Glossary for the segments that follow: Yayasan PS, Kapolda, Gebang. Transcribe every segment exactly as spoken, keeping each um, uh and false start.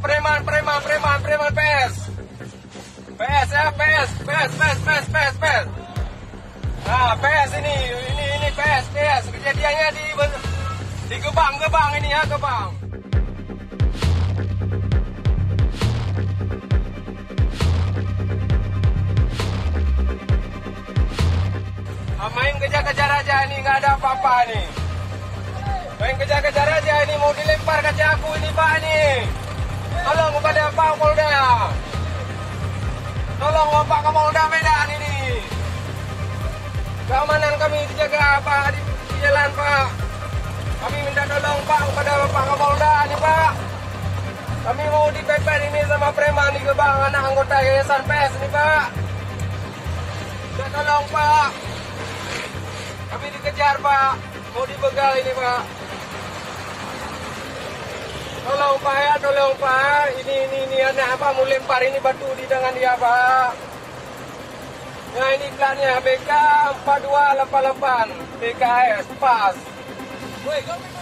preman, preman, preman, preman P S. P S ya, P S, P S, P S, P S, P S, P S. Nah, P S ini, ini, ini P S, P S. Kejadiannya di di Gebang, Gebang ini ya, Gebang. Main kejar-kejar aja ini, nggak ada apa-apa nih. Main kejar-kejar aja ini, mau dilempar kaca aku ini Pak ini. Tolong kepada Pak Kapolda. Tolong Pak Kapolda Medan ini. Keamanan kami dijaga Pak di, di jalan Pak. Kami minta tolong Pak kepada Pak Kapolda ini Pak. Kami mau dipepet ini sama preman di Gebang, anak anggota Yayasan P S ini Pak. Minta tolong Pak. Kami dikejar Pak, mau dibegal ini Pak. Tolong Pak ya, tolong Pak. Ini ini ini anak apa mau lempar ini batu di tangan dia Pak. Nah ini platnya B K empat dua delapan delapan, B K S pas.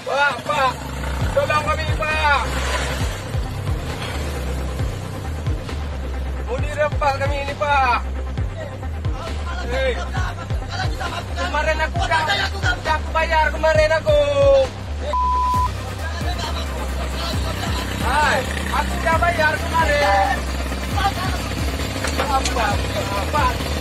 Pak Pak, tolong kami Pak. Mau dirempas kami ini Pak. Hei. Kemarin aku udah aku bayar kemarin aku. Hai, aku udah bayar kemarin. Apa? Apa?